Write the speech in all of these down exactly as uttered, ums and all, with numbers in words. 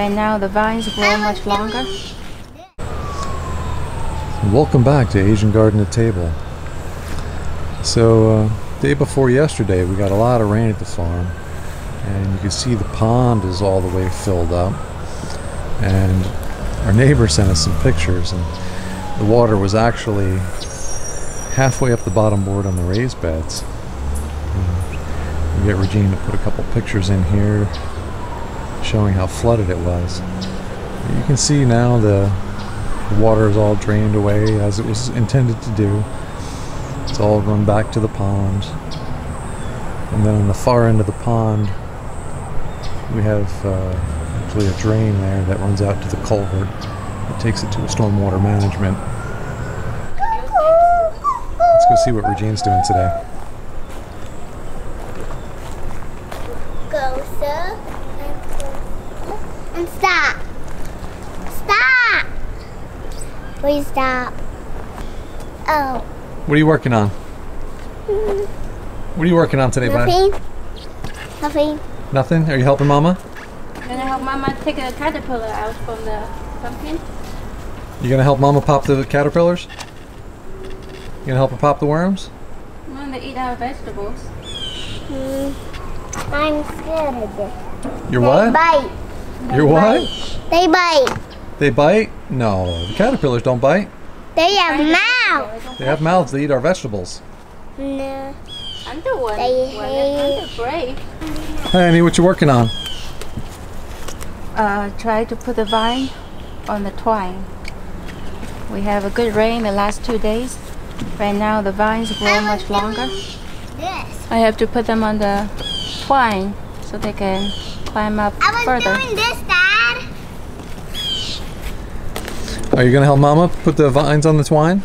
right now the vines grow much longer. Welcome back to Asian Garden at Table. So uh, day before yesterday we got a lot of rain at the farm, and you can see the pond is all the way filled up, and our neighbor sent us some pictures, and the water was actually halfway up the bottom board on the raised beds. And we get Regine to put a couple pictures in here showing how flooded it was. You can see now the water is all drained away as it was intended to do. It's all run back to the pond. And then on the far end of the pond we have uh, actually a drain there that runs out to the culvert. It takes it to a stormwater management. Let's go see what Regine's doing today. Go, sir. And stop. Stop! Please stop. Oh. What are you working on? What are you working on today, Nothing. Bud? Nothing. Nothing? Are you helping Mama? I'm gonna help Mama take a caterpillar out from the pumpkin. You gonna help Mama pop the caterpillars? You gonna help her pop the worms? I'm gonna eat our vegetables. Mm. I'm scared of this. You're what? They bite. You're what? They bite. They bite? No, the caterpillars don't bite. They have mouths. They have mouths. They eat our vegetables. No. I'm the one. They one. I'm the brave. Hey, Amy, what you working on? Uh, try to put the vine on the twine. We have a good rain the last two days. Right now the vines grow much longer. This. I have to put them on the twine so they can climb up I was further. Doing this, Dad. Are you gonna help Mama put the vines on the twine?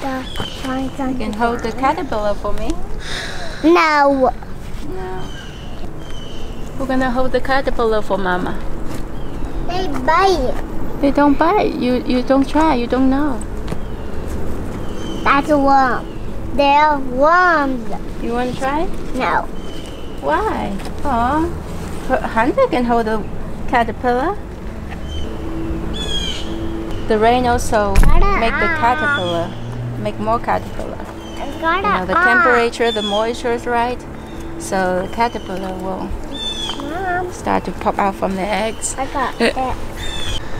The vines on you can the hold twine. The caterpillar for me. No. No. We're gonna hold the caterpillar for Mama. They bite. They don't bite. You you don't try. You don't know. That's a worm. They're worms. You wanna try? No. Why? Oh, Hunter can hold a caterpillar. The rain also make the caterpillar, make more caterpillar. You know, the temperature, the moisture is right, so the caterpillar will Mom. Start to pop out from the eggs. I got it.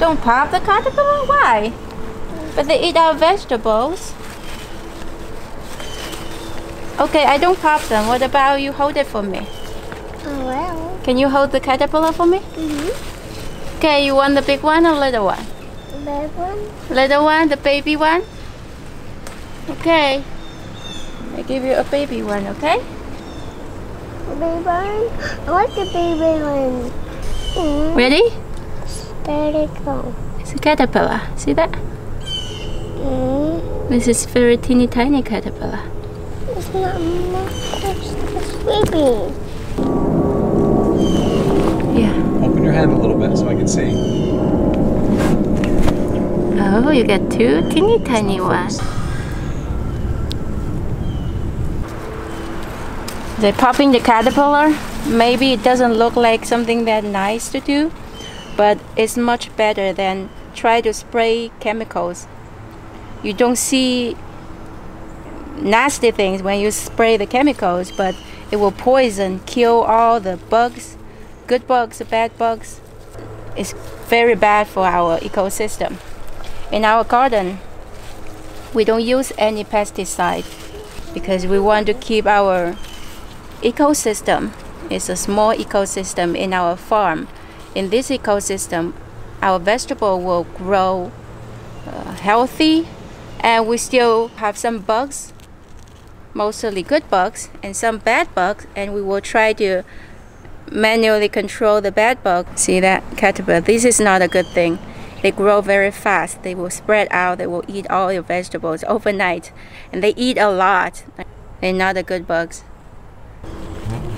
Don't pop the caterpillar? Why? But they eat our vegetables. Okay, I don't pop them. What about you hold it for me? Oh, well. Can you hold the caterpillar for me? Mm-hmm. Okay, you want the big one or little one? Little one. Little one, the baby one? Okay. I give you a baby one, okay? A baby one? I want the baby one. Mm. Ready? There they go. It's a caterpillar. See that? Mm. This is very teeny tiny caterpillar. It's not sleeping. Yeah. Open your hand a little bit so I can see. Oh, you got two teeny tiny ones. They're popping the caterpillar. Maybe it doesn't look like something that nice to do, but it's much better than try to spray chemicals. You don't see nasty things when you spray the chemicals, but it will poison, kill all the bugs, good bugs, bad bugs. It's very bad for our ecosystem. In our garden, we don't use any pesticide because we want to keep our ecosystem. It's a small ecosystem in our farm. In this ecosystem, our vegetable will grow uh, healthy, and we still have some bugs, mostly good bugs, and some bad bugs, and we will try to manually control the bad bug. See that caterpillar? This is not a good thing. They grow very fast. They will spread out. They will eat all your vegetables overnight, and they eat a lot. They're not the good bugs.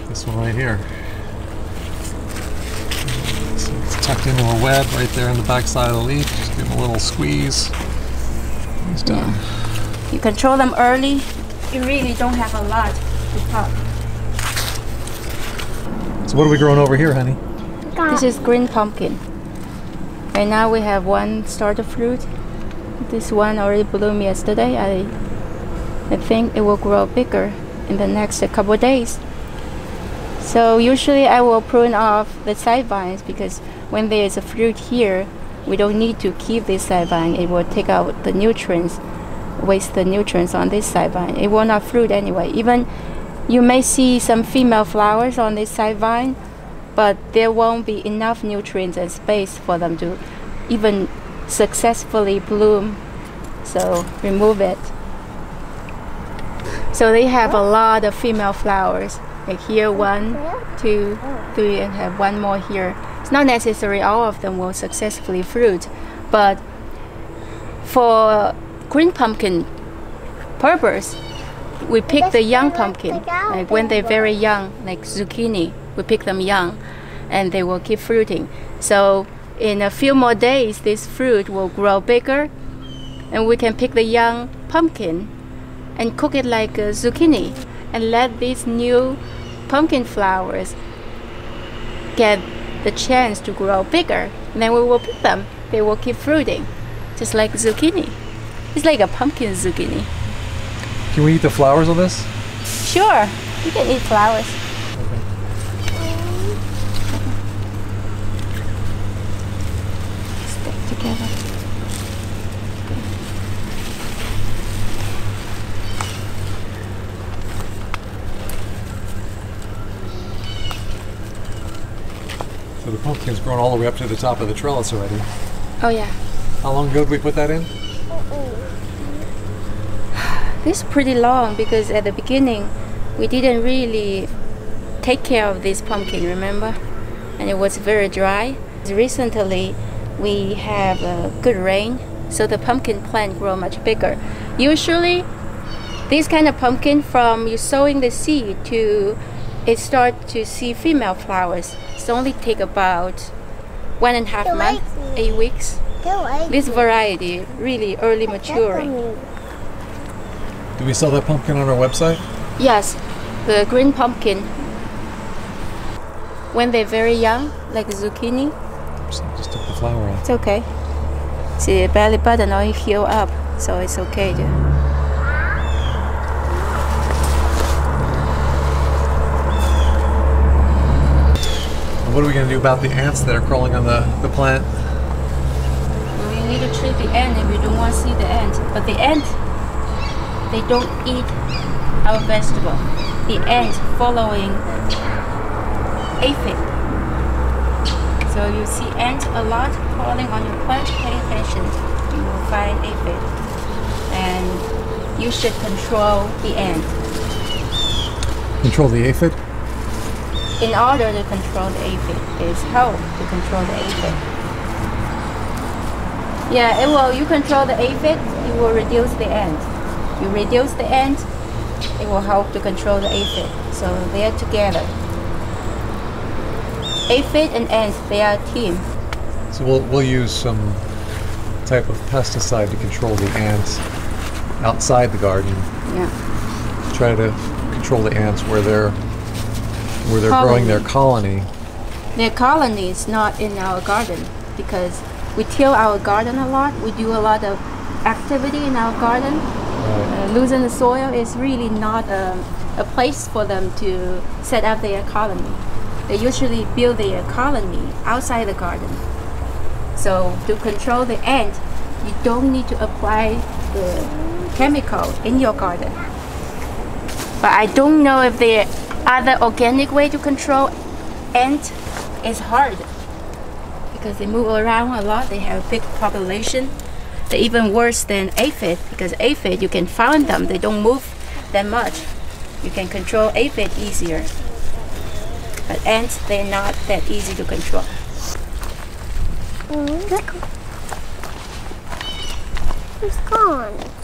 This one right here. So it's tucked into a web right there on the back side of the leaf. Just give them a little squeeze. It's done. Yeah. You control them early. You really don't have a lot to pop. So what are we growing over here, honey? This is green pumpkin. And now we have one starter fruit. This one already bloomed yesterday. I, I think it will grow bigger in the next couple of days. So usually I will prune off the side vines because when there is a fruit here, we don't need to keep this side vine. It will take out the nutrients, waste the nutrients on this side vine. It will not fruit anyway. Even you may see some female flowers on this side vine, but there won't be enough nutrients and space for them to even successfully bloom. So remove it. So they have a lot of female flowers. Like here, one, two, three, and have one more here. It's not necessary all of them will successfully fruit, but for green pumpkin purpose, we pick the young pumpkin. Like when they're very young, like zucchini, we pick them young, and they will keep fruiting. So in a few more days, this fruit will grow bigger, and we can pick the young pumpkin and cook it like a zucchini, and let these new pumpkin flowers get the chance to grow bigger. And then we will pick them. They will keep fruiting, just like zucchini. It's like a pumpkin zucchini. Can we eat the flowers on this? Sure, you can eat flowers. Stick together. So the pumpkin's grown all the way up to the top of the trellis already. Oh yeah. How long ago did we put that in? This is pretty long because at the beginning we didn't really take care of this pumpkin, remember? And it was very dry. Recently we have a good rain, so the pumpkin plant grow much bigger. Usually this kind of pumpkin, from you sowing the seed to it start to see female flowers, it's only take about one and a half months, eight weeks. This variety really early maturing. Do we sell that pumpkin on our website? Yes, the green pumpkin. When they're very young, like zucchini. Just, just took the flower off. It's okay. See, the belly button only heal up, so it's okay. Dude. What are we going to do about the ants that are crawling on the, the plant? We need to treat the ant if we don't want to see the ant. But the ant, they don't eat our vegetable. The ant following aphid. So you see ants a lot crawling on your plant, pay attention. You will find aphid. And you should control the ant. Control the aphid? In order to control the aphid, is how to control the aphid. Yeah, it will, you control the aphid, you will reduce the ant. You reduce the ant, it will help to control the aphid. So they are together. Aphid and ants, they are a team. So we'll, we'll use some type of pesticide to control the ants outside the garden. Yeah. Try to control the ants where they're, where they're growing their colony. Their colony is not in our garden because we till our garden a lot. We do a lot of activity in our garden. Uh, losing the soil is really not um, a place for them to set up their colony. They usually build their colony outside the garden. So to control the ant, you don't need to apply the chemical in your garden. But I don't know if the other organic way to control ant is hard because they move around a lot. They have a big population. They're even worse than aphid, because aphid, you can find them, they don't move that much. You can control aphid easier. But ants, they're not that easy to control. Mm-hmm. It's gone.